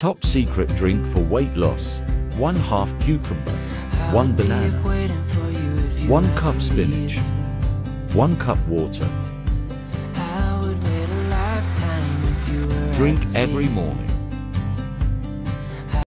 Top secret drink for weight loss: 1/2 cucumber, 1 banana, 1 cup spinach, 1 cup water. Drink every morning.